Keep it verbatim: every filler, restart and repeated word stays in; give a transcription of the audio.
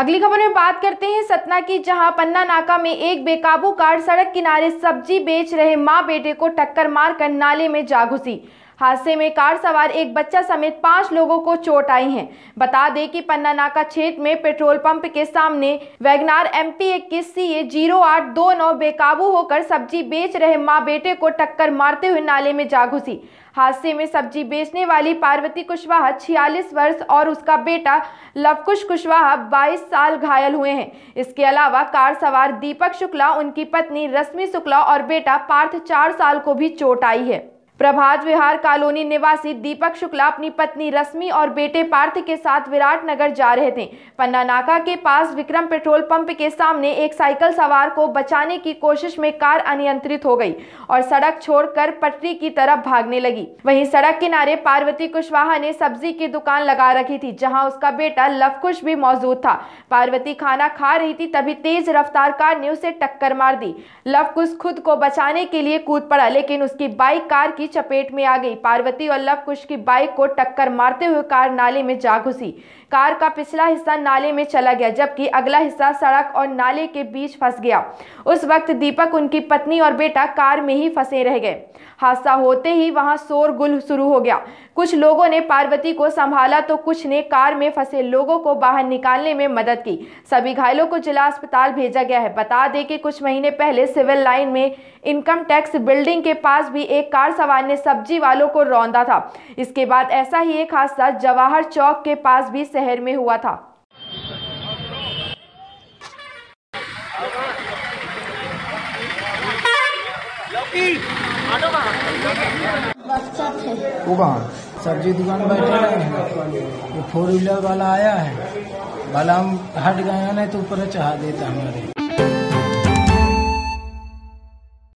अगली खबर में बात करते हैं सतना की, जहां पन्ना नाका में एक बेकाबू कार सड़क किनारे सब्जी बेच रहे मां बेटे को टक्कर मारकर नाले में जा घुसी। हादसे में कार सवार एक बच्चा समेत पांच लोगों को चोट आई है। बता दें कि पन्ना नाका क्षेत्र में पेट्रोल पंप के सामने वैगनार एम पी इक्कीस सी ए जीरो आठ दो नौ बेकाबू होकर सब्जी बेच रहे मां बेटे को टक्कर मारते हुए नाले में जा घुसी। हादसे में सब्जी बेचने वाली पार्वती कुशवाहा छियालीस वर्ष और उसका बेटा लवकुश कुशवाहा बाईस साल घायल हुए हैं। इसके अलावा कार सवार दीपक शुक्ला, उनकी पत्नी रश्मि शुक्ला और बेटा पार्थ चार साल को भी चोट आई है। प्रभात विहार कॉलोनी निवासी दीपक शुक्ला अपनी पत्नी रश्मि और बेटे पार्थ के साथ विराट नगर जा रहे थे। पन्ना नाका के पास विक्रम पेट्रोल पंप के सामने एक साइकिल सवार को बचाने की कोशिश में कार अनियंत्रित हो गई और सड़क छोड़कर पटरी की तरफ भागने लगी। वहीं सड़क किनारे पार्वती कुशवाहा ने सब्जी की दुकान लगा रखी थी, जहाँ उसका बेटा लवकुश भी मौजूद था। पार्वती खाना खा रही थी, तभी तेज रफ्तार कार ने उसे टक्कर मार दी। लवकुश खुद को बचाने के लिए कूद पड़ा, लेकिन उसकी बाइक कार की चपेट में आ गई। पार्वती और लवकुश की बाइक को टक्कर मारते हुए कार नाले में जा घुसी। कार का पिछला हिस्सा नाले में चला गया, जबकि अगला हिस्सा सड़क और नाले के बीच फंस गया। उस वक्त दीपक, उनकी पत्नी और बेटा कार में ही फंसे रह गए। हादसा होते ही वहां शोरगुल शुरू हो गया। कुछ लोगों ने पार्वती को संभाला तो कुछ ने कार में फंसे लोगों को बाहर निकालने में मदद की। सभी घायलों को जिला अस्पताल भेजा गया है। बता दें कि कुछ महीने पहले सिविल लाइन में इनकम टैक्स बिल्डिंग के पास भी एक कार सवार ने सब्जी वालों को रौंदा था। इसके बाद ऐसा ही एक हादसा जवाहर चौक के पास भी शहर में हुआ था। सब्जी दुकान बैठे हैं, फोर व्हीलर वाला आया है, भला हम हट गया नहीं तो ऊपर चढ़ा देता हमारे।